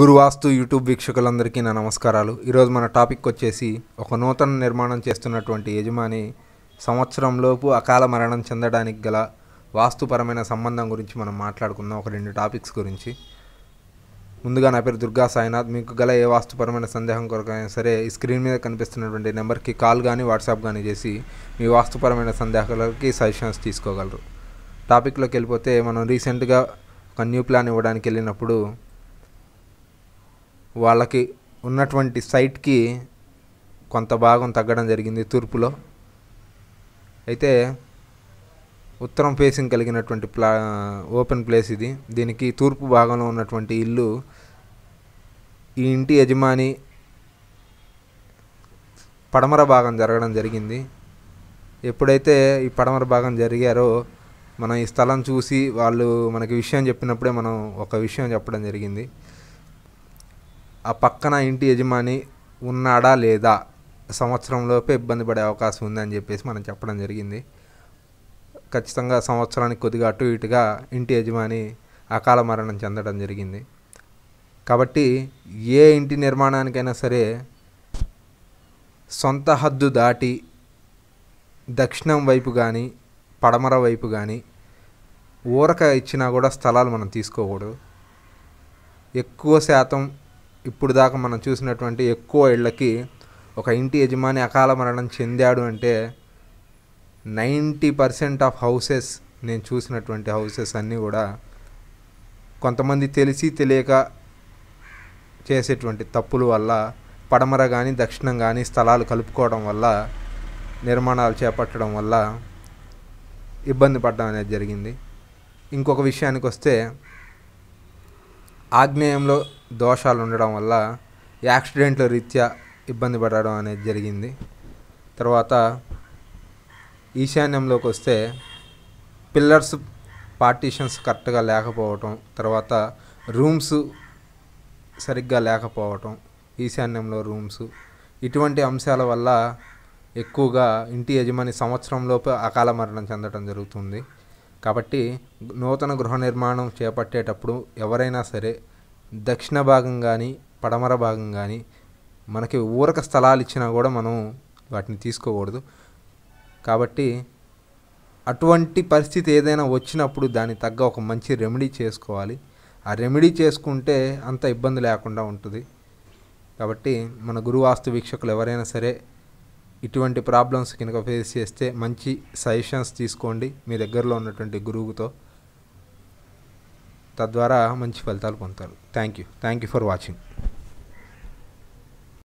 గురువాస్తు YouTube వీక్షకులందరికీ నా నమస్కారాలు। ఈరోజు మన టాపిక్ వచ్చేసి ఒక నూతన నిర్మాణం చేస్తున్నటువంటి యజమాని సంవత్సరంలోపు అకాల మరణం చెందడానికి గల వాస్తుపరమైన సంబంధం గురించి మనం మాట్లాడుకుందాం, ఒక రెండు టాపిక్స్ గురించి। ముందుగా నా పేరు దుర్గా సాయినాథ్। మీకు గల ఏ వాస్తుపరమైన సందేహం కొరకైనా సరే ఈ స్క్రీన్ మీద కనిపిస్తున్నటువంటి నెంబర్కి కాల్ కానీ వాట్సాప్ కానీ చేసి మీ వాస్తుపరమైన సందేహాలకి సజెషన్స్ తీసుకోగలరు। టాపిక్లోకి వెళ్ళిపోతే, మనం రీసెంట్గా ఒక న్యూ ప్లాన్ ఇవ్వడానికి వెళ్ళినప్పుడు వాళ్ళకి ఉన్నటువంటి సైట్కి కొంత భాగం తగ్గడం జరిగింది తూర్పులో। అయితే ఉత్తరం ఫేసింగ్ కలిగినటువంటి ఓపెన్ ప్లేస్ ఇది, దీనికి తూర్పు భాగంలో ఉన్నటువంటి ఇల్లు ఈ ఇంటి యజమాని పడమర భాగం జరగడం జరిగింది। ఎప్పుడైతే ఈ పడమర భాగం జరిగారో మనం ఈ స్థలం చూసి వాళ్ళు మనకి విషయం చెప్పినప్పుడే మనం ఒక విషయం చెప్పడం జరిగింది, ఆ పక్కన ఇంటి యజమాని ఉన్నాడా లేదా సంవత్సరంలోపే ఇబ్బంది పడే అవకాశం ఉందని చెప్పేసి మనం చెప్పడం జరిగింది। ఖచ్చితంగా సంవత్సరానికి కొద్దిగా అటు ఇటుగా ఇంటి యజమాని అకాల మరణం చెందడం జరిగింది। కాబట్టి ఏ ఇంటి నిర్మాణానికైనా సరే సొంత హద్దు దాటి దక్షిణం వైపు కానీ పడమర వైపు కానీ ఊరక ఇచ్చినా కూడా స్థలాలు మనం తీసుకోకూడదు। ఎక్కువ శాతం ఇప్పుడు దాకా మనం చూసినటువంటి ఎక్కువ ఇళ్ళకి ఒక ఇంటి యజమాని అకాల మరణం చెందాడు అంటే 90% ఆఫ్ హౌసెస్, నేను చూసినటువంటి హౌసెస్ అన్నీ కూడా కొంతమంది తెలిసి తెలియక చేసేటువంటి తప్పుల వల్ల పడమర కానీ దక్షిణం కానీ స్థలాలు కలుపుకోవడం వల్ల నిర్మాణాలు చేపట్టడం వల్ల ఇబ్బంది పడడం అనేది జరిగింది। ఇంకొక విషయానికి వస్తే, ఆగ్నేయంలో దోషాలు ఉండడం వల్ల యాక్సిడెంట్ల రీత్యా ఇబ్బంది పడడం అనేది జరిగింది। తర్వాత ఈశాన్యంలోకి వస్తే పిల్లర్స్ పార్టీషన్స్ కరెక్ట్గా లేకపోవటం, తర్వాత రూమ్స్ సరిగ్గా లేకపోవటం, ఈశాన్యంలో రూమ్స్, ఇటువంటి అంశాల వల్ల ఎక్కువగా ఇంటి యజమాని సంవత్సరంలోపు అకాల మరణం చెందడం జరుగుతుంది। కాబట్టి నూతన గృహ నిర్మాణం చేపట్టేటప్పుడు ఎవరైనా సరే దక్షిణ భాగం కానీ పడమర భాగం కానీ మనకి ఊరక స్థలాలు ఇచ్చినా కూడా మనం వాటిని తీసుకోకూడదు। కాబట్టి అటువంటి పరిస్థితి ఏదైనా వచ్చినప్పుడు దాని తగ్గ ఒక మంచి రెమెడీ చేసుకోవాలి, ఆ రెమెడీ చేసుకుంటే అంత ఇబ్బంది లేకుండా ఉంటుంది। కాబట్టి మన గురువాస్తు వీక్షకులు ఎవరైనా సరే ఇటువంటి ప్రాబ్లమ్స్ కనుక ఫేస్ చేస్తే మంచి సజెషన్స్ తీసుకోండి మీ దగ్గరలో ఉన్నటువంటి గురువుతో, తద్వారా మంచి ఫలితాలు పొందుతారు। Thank you for watching.